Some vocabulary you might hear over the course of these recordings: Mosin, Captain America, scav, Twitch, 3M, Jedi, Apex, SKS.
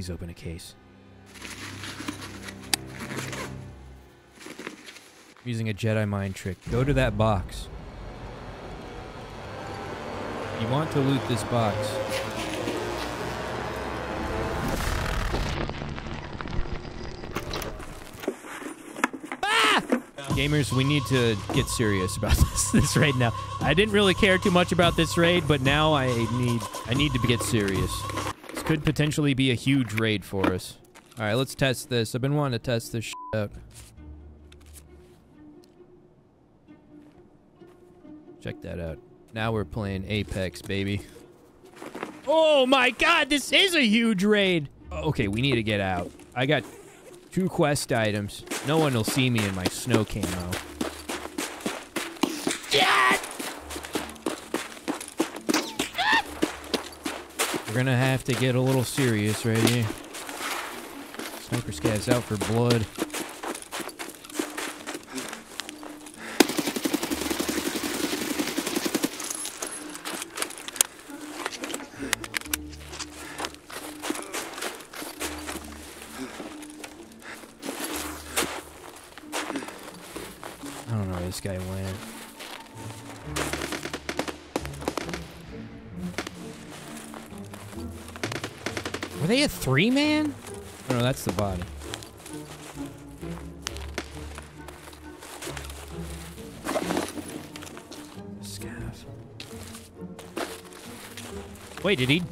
Please open a case. Using a Jedi mind trick. Go to that box. You want to loot this box. Ah! Gamers, we need to get serious about this raid now. I didn't really care too much about this raid, but now I need to get serious. This could potentially be a huge raid for us. All right, let's test this. I've been wanting to test this shit out. Check that out. Now we're playing Apex, baby. Oh my god, this is a huge raid! Okay, we need to get out. I got 2 quest items. No one will see me in my snow camo. Yeah! Ah! We're gonna have to get a little serious right here. Sniper scav's out for blood. Guy went. Were they a 3-man? Oh, no, that's the body. Scav. Wait, did he?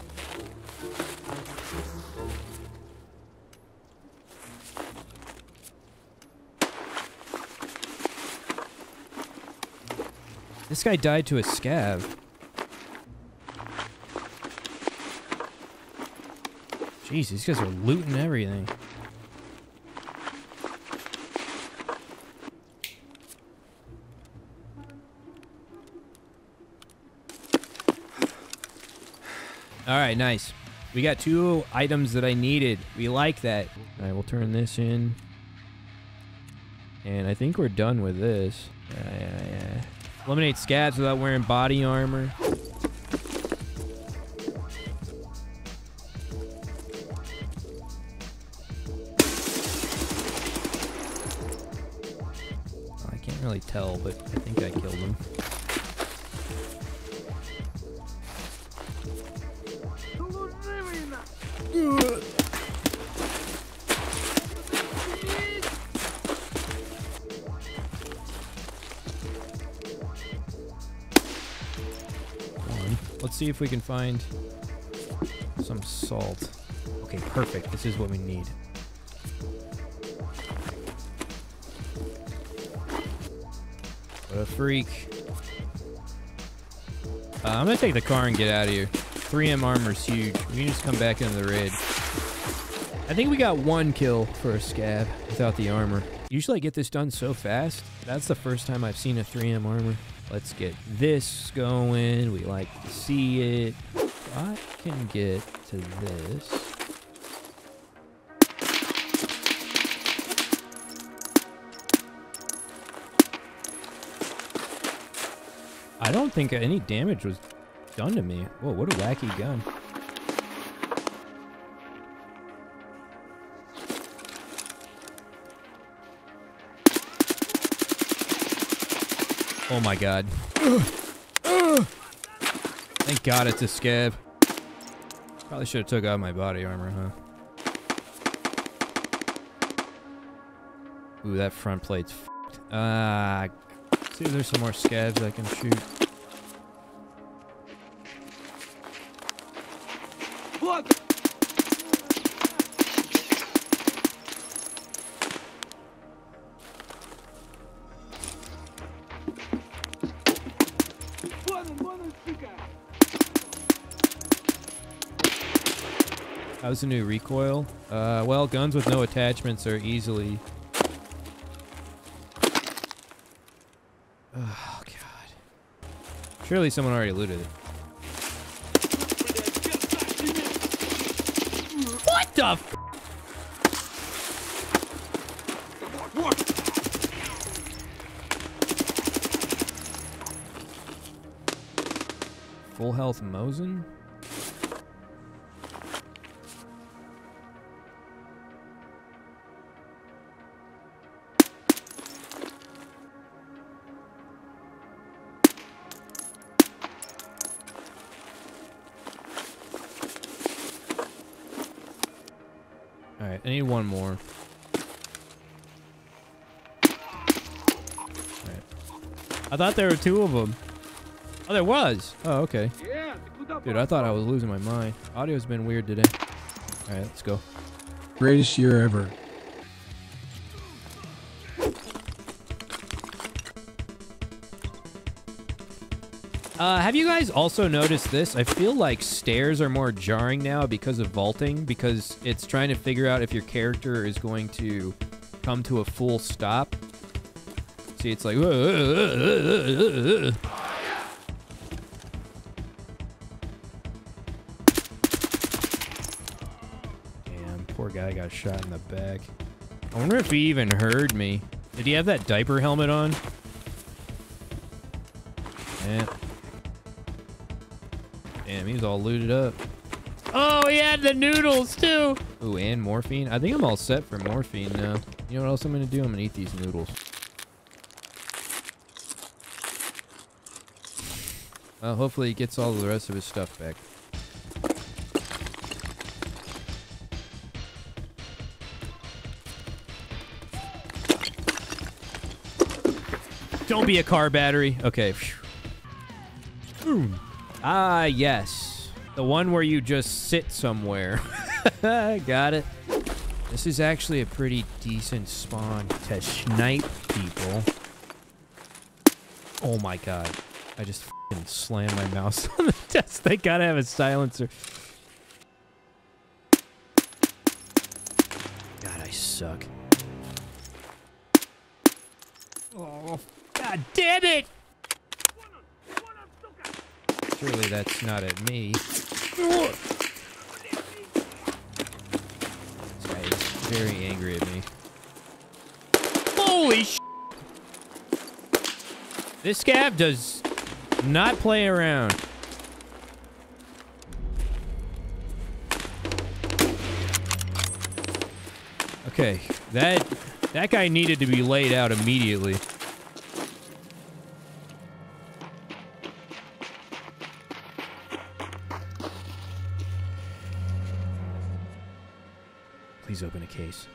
This guy died to a scav. Jeez, these guys are looting everything. Alright, nice. We got 2 items that I needed. We like that. Alright, we'll turn this in. And I think we're done with this. Yeah. Eliminate scavs without wearing body armor. I can't really tell, but I think I killed him. See if we can find some salt. Okay, perfect. This is what we need. What a freak. I'm gonna take the car and get out of here. 3M armor's huge. We can just come back into the raid. I think we got 1 kill for a scab without the armor. Usually I get this done so fast. That's the first time I've seen a 3M armor. Let's get this going. We like to see it. I can get to this. I don't think any damage was done to me. Whoa, what a wacky gun. Oh my god. Thank god it's a scab. Probably should have took out my body armor, huh? Ooh, that front plate's f***ed. See if there's some more scabs I can shoot. Look! How's the new recoil? Well, guns with no attachments are easily... Oh, God. Surely someone already looted it. What the f***? Full health Mosin? Alright, I need one more. Alright. I thought there were two of them. Oh, there was! Oh, okay. Dude, I thought I was losing my mind. Audio's been weird today. Alright, let's go. Greatest year ever. Have you guys also noticed this? I feel like stairs are more jarring now because of vaulting, because it's trying to figure out if your character is going to come to a full stop. See, it's like... Damn, poor guy got shot in the back. I wonder if he even heard me. Did he have that diaper helmet on? Yeah. Damn, he was all looted up. Oh, he had the noodles, too. Ooh, and morphine. I think I'm all set for morphine now. You know what else I'm going to do? I'm going to eat these noodles. Well, hopefully he gets all the rest of his stuff back. Don't be a car battery. Okay. Boom. Ah, yes. The one where you just sit somewhere. Got it. This is actually a pretty decent spawn to snipe people. Oh my god. I just f***ing slammed my mouse on the desk. They gotta have a silencer. God, I suck. Oh, god damn it! Surely that's not at me. This guy is very angry at me. Holy sh! This scab does not play around. Okay, that guy needed to be laid out immediately. Please open a case.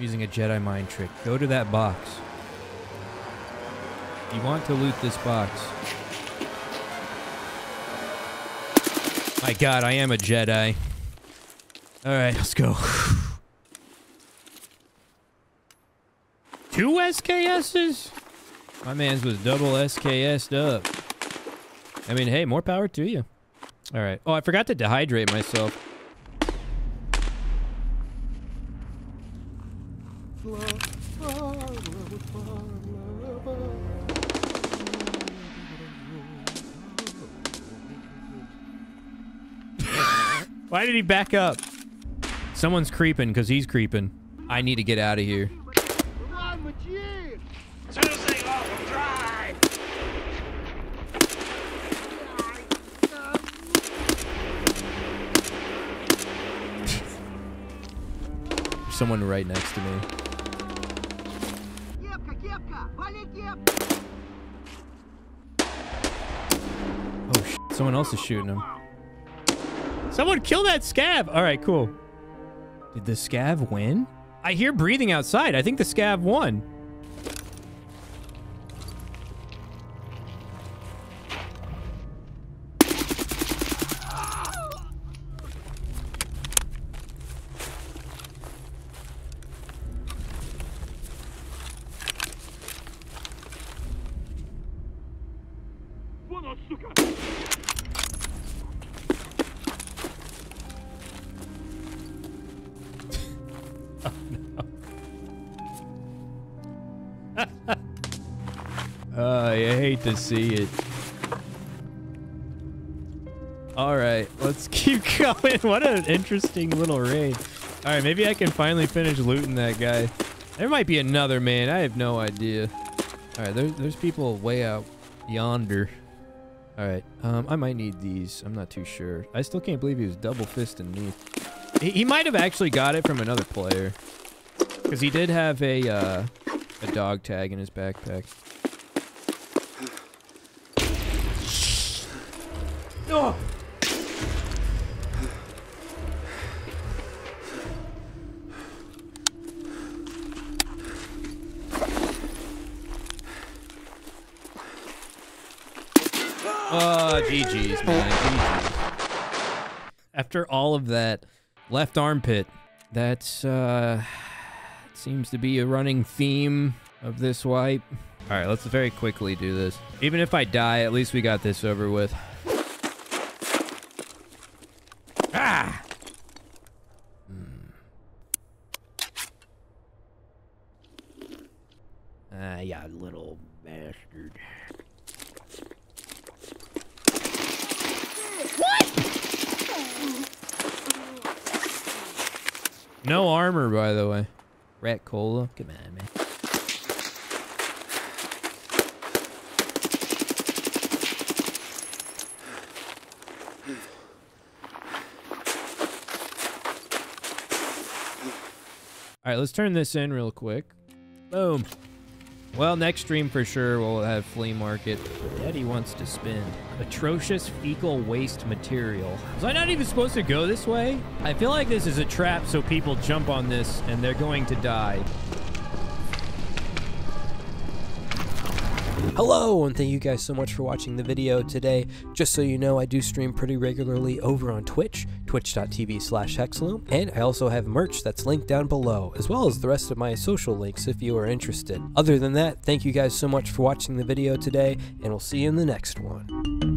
Using a Jedi mind trick. Go to that box. You want to loot this box. My god, I am a Jedi. Alright, let's go. 2 SKS's? My man's was double SKS'd up. I mean, hey, more power to you. All right. Oh, I forgot to dehydrate myself. Why did he back up? Someone's creeping because he's creeping. I need to get out of here. Someone right next to me. Oh shit, someone else is shooting him. Someone kill that scav! Alright, cool. Did the scav win? I hear breathing outside. I think the scav won. To see it. All right, let's keep going. What an interesting little raid. All right, maybe I can finally finish looting that guy. There might be another man. I have no idea. All right, there's people way out yonder. All right, I might need these. I'm not too sure. I still can't believe he was double fisting me. He might have actually got it from another player because he did have a dog tag in his backpack. Oh. GG's, man. GG's. After all of that, left armpit. That's, seems to be a running theme of this wipe. All right, let's very quickly do this. Even if I die, at least we got this over with. Ah! Yeah, little bastard. No armor, by the way. Rat cola. Come on, man. All right, let's turn this in real quick. Boom. Well, next stream for sure we'll have flea market. Daddy wants to spend atrocious fecal waste material. Was I not even supposed to go this way? I feel like this is a trap, so people jump on this and they're going to die. Hello, and thank you guys so much for watching the video today. Just so you know, I do stream pretty regularly over on Twitch, twitch.tv/hexloom, and I also have merch that's linked down below, as well as the rest of my social links if you are interested. Other than that, thank you guys so much for watching the video today, and we'll see you in the next one.